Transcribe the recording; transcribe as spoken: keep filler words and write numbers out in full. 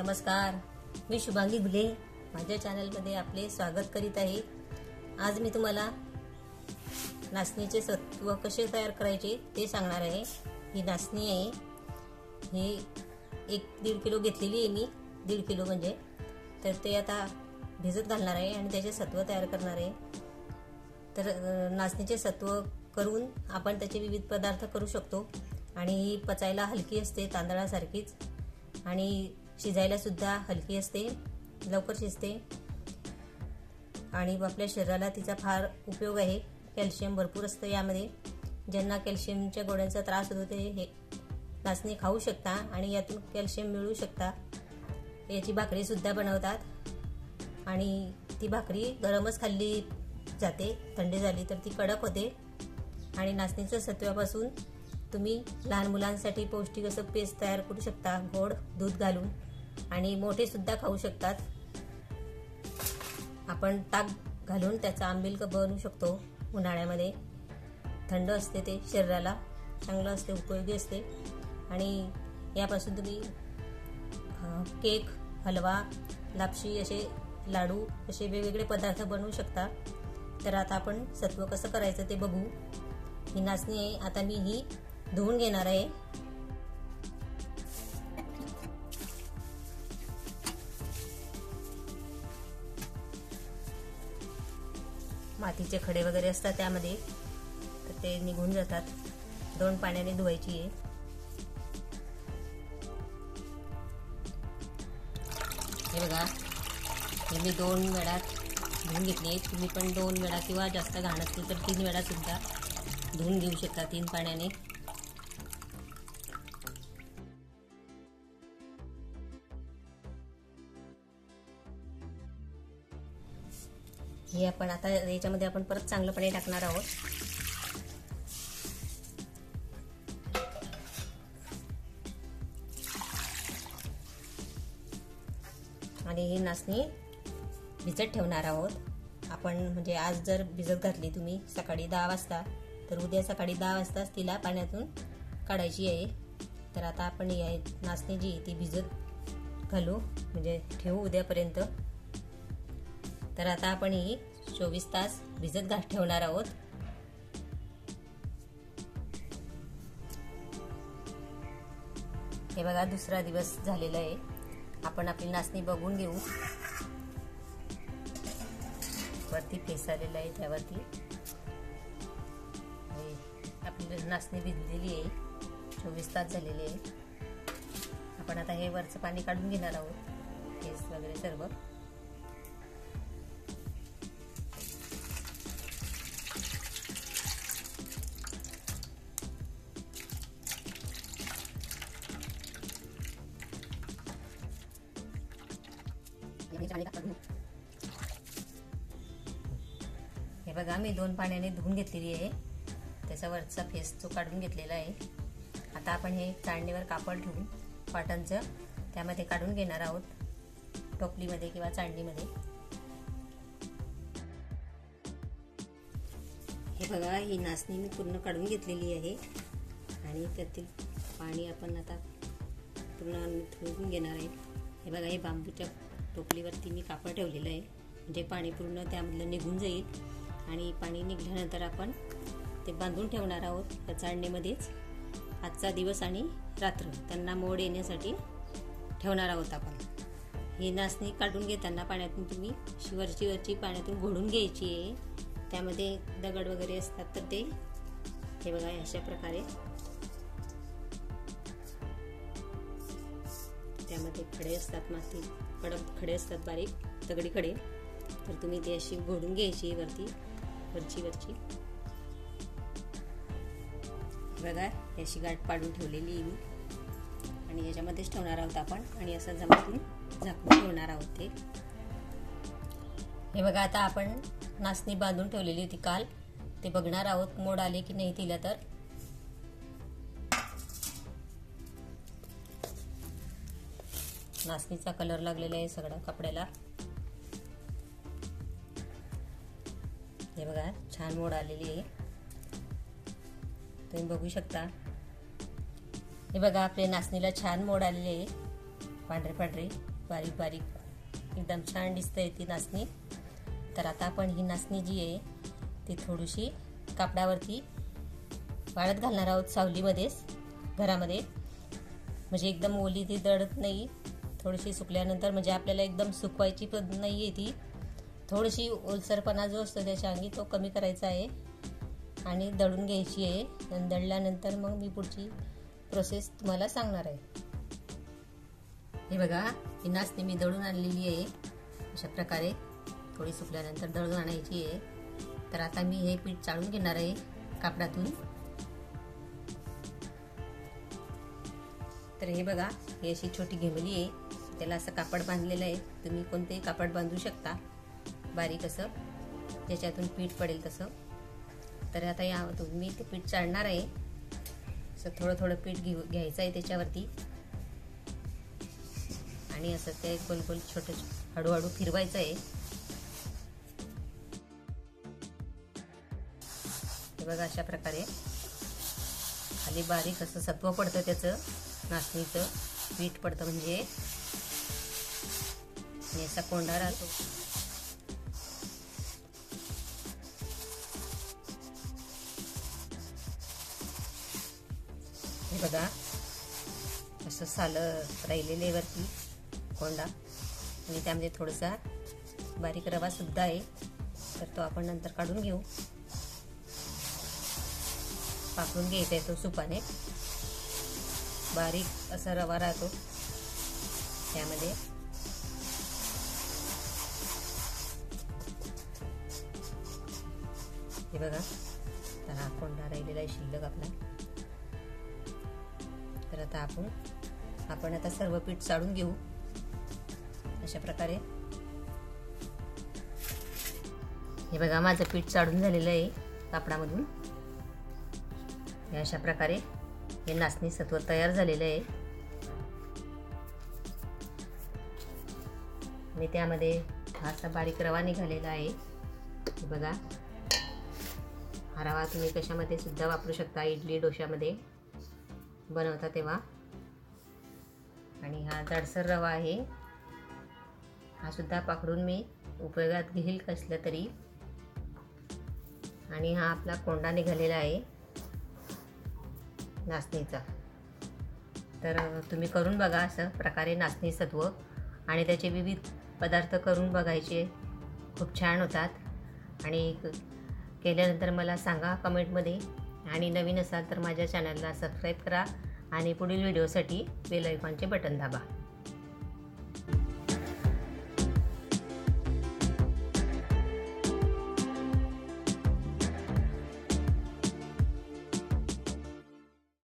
नमस्कार, मी शुभांगी घुले माझ्या चॅनलमध्ये आपले स्वागत करीत आहे। आज मी तुम्हाला नाचणीचे सत्व कसे तयार करायचे ते सांगणार आहे। ही नाचणी आहे, ही एक दीड किलो घेतलेली आहे मी, दीड किलो म्हणजे। तर ते आता भिजत घालणार आहे आणि त्याचे सत्व तयार करणार आहे। तर नाचणीचे सत्व करून आपण त्याचे विविध पदार्थ करू शकतो आणि ही पचायला हलकी असते तांदळासारखीच आणि शिजायला सुद्धा हलकी असते, लवकर शिजते आणि आपल्या शरीराला तिचा फार उपयोग आहे। कॅल्शियम भरपूर असतं यामध्ये। ज्यांना कॅल्शियमच्या गोळ्यांचा त्रास होतो ते हे नाचणी खाऊ शकता आणि यातून कॅल्शियम मिळू शकता। याची भाकरी सुद्धा बनवतात आणि ती भाकरी गरमच खाल्ली जाते, थंड झाली तर ती कडक होते। आणि नाचणीचं सत्वापासून तुम्ही लहान मुलांसाठी पौष्टिक असं पेस्ट तयार करू शकता, गोड दूध घालून, आणि मोठे सुद्धा खाऊ शकतात। आपण ताक घालून त्याचा आंबिलक बनवू शकतो। उन्हाळ्यामध्ये थंड असते, ते शरीराला चांगलं असते, उपयोगी असते। आणि यापासून तुम्ही केक, हलवा, लापशी असे लाडू असे वेगवेगळे पदार्थ बनवू शकता। तर आता आपण सत्व कसं करायचं ते बघू। ही नाचणी आहे, आता मी ही धुवून घेणार आहे। मातीचे खडे वगैरे असतात त्यामध्ये, तर ते निघून जातात। दोन पाण्याने धुवायची आहे। हे बघा, हे मी दोन वेळा धुवून घेतली आहे। तुम्ही पण दोन वेळा किंवा जास्त घाण असतील तर तीन वेळा सुद्धा धुवून घेऊ शकता, तीन पाण्याने। हे आपण आता याच्यामध्ये आपण परत चांगलं पाणी टाकणार आहोत। आणि ही नाचणी भिजत ठेवणार आहोत आपण, म्हणजे आज जर भिजत घातली तुम्ही सकाळी दहा वाजता तर उद्या सकाळी दहा वाजताच तिला पाण्यातून काढायची आहे। तर आता आपण ही नाचणी जी ती भिजत घालू, म्हणजे ठेवू उद्यापर्यंत। तर आता आपण ही चोवीस तास भिजत घात ठेवणार आहोत। हे बघा, दुसरा दिवस झालेला आहे। आपण आपली नाचणी बघून घेऊ। वरती फेस आलेला आहे, त्यावरती आपली नाचणी भिजलेली आहे। चोवीस तास झालेले आहे। आपण आता हे वरचं पाणी काढून घेणार आहोत, फेस वगैरे सर्व। हे बघा, मी दोन पाण्याने धुवून घेतलेली आहे, त्याचा वरचा फेस तो काढून घेतलेला आहे। आता आपण हे चाळणीवर कापड ठेवून कॉटनचं त्यामध्ये काढून घेणार आहोत, टोपलीमध्ये किंवा चाळणीमध्ये। हे बघा, ही नाचणी मी पूर्ण काढून घेतलेली आहे आणि त्यातील पाणी आपण आता पूर्ण धुवून घेणार आहे। हे बघा, हे बांबूच्या टोपलीवरती मी कापड ठेवलेलं आहे, म्हणजे पाणी पूर्ण त्यामधलं निघून जाईल। आणि पाणी निघल्यानंतर आपण ते बांधून ठेवणार आहोत त्या चाळणीमध्येच, आजचा दिवस आणि रात्र त्यांना मोड येण्यासाठी ठेवणार आहोत आपण। ही नाचणी काढून घेताना पाण्यातून तुम्ही वरची वरची पाण्यातून घोडून घ्यायची आहे, त्यामध्ये दगड वगैरे असतात तर ते, हे बघा अशा प्रकारे त्यामध्ये खडे असतात, माती कडक खडे असतात, बारीक दगडी खडे। तर तुम्ही ती अशी घोडून घ्यायची वरती वरची वरची। बघा, अशी गाठ पाडून ठेवलेली मी आणि याच्यामध्येच ठेवणार आहोत आपण आणि असं जमातून झाकून ठेवणार आहोत ते। हे बघा, आता आपण नाचणी बांधून ठेवलेली होती काल, ते बघणार आहोत मोड आले की नाही तिला। तर नाचणीचा कलर लागलेला आहे सगळा कपड्याला। हे बघा, छान मोड आलेली आहे, तुम्ही बघू शकता। हे बघा, आपल्या नाचणीला छान मोड आलेली आहे। पांढरे पांढरे बारीक बारीक एकदम छान दिसते ती नाचणी। तर आता आपण ही नाचणी जी आहे ती थोडीशी कापडावरती वाळत घालणार आहोत, सावलीमध्येच घरामध्ये, म्हणजे एकदम ओली ती दळत नाही, थोडीशी सुकल्यानंतर म्हणजे आपल्याला एकदम सुकवायची पण नाही आहे ती, थोडीशी ओलसरपणा जो असतो त्याच्या अंगी तो कमी करायचा आहे आणि दळून घ्यायची आहे। आणि दळल्यानंतर मग मी पुढची प्रोसेस तुम्हाला सांगणार आहे। हे बघा ही नाचणी मी दळून आणलेली आहे, अशा प्रकारे थोडी सुकल्यानंतर दळून आणायची आहे। तर आता मी हे पीठ चाळून घेणार आहे कापडातून। तर हे बघा ही अशी छोटी घेमली आहे, त्याला असं कापड बांधलेलं आहे, तुम्ही कोणतेही कापड बांधू शकता बारीक असं, ज्याच्यातून पीठ पडेल तसं। तर आता यातून मी ते पीठ चाळणार आहे, असं थोडं थोडं पीठ घेऊ घ्यायचं आहे त्याच्यावरती आणि असं ते गोल गोल छोटे हळूहळू फिरवायचं आहे। हे बघा अशा प्रकारे खाली बारीक असं सत्व पडतं, त्याचं नाचणीचं पीठ पडतं म्हणजे, आणि असा कोंडा राहतो। हे बघा असं सालं राहिलेले वरती कोंडा, आणि त्यामध्ये थोडासा बारीक रवा सुद्धा आहे, तर तो आपण नंतर काढून घेऊ, पाकून घ्यायचा आहे तो सुपाने। बारीक असा रवा राहतो त्यामध्ये, हे बघा तर हा कोंडा राहिलेला आहे शिल्लक आपला। तर आता आपण आपण आता सर्व पीठ चाळून घेऊ अशा प्रकारे। हे बघा माझं पीठ चाळून झालेलं आहे कापडामधून, हे अशा प्रकारे हे नाचणी सत्व तयार झालेलं आहे। मी त्यामध्ये हा असा बारीक रवा निघालेला आहे, हे बघा हा रवा तुम्ही कशामध्ये सुद्धा वापरू शकता, इडली डोशामध्ये बनवता तेव्हा। आणि हा जाडसर रवा आहे, हा सुद्धा पाकडून मी उपयोगात घेईल कसला तरी। आणि हा आपला कोंडा निघालेला आहे नाचणीचा। तर तुम्ही करून बघा असं प्रकारे नाचणी सत्व, आणि त्याचे विविध पदार्थ करून बघायचे, खूप छान होतात। आणि केल्यानंतर मला सांगा कमेंटमध्ये, आणि नवीन असाल तर माझ्या चॅनलला सबस्क्राईब करा आणि पुढील व्हिडिओसाठी बेल आयकॉनचे बटन दाबा।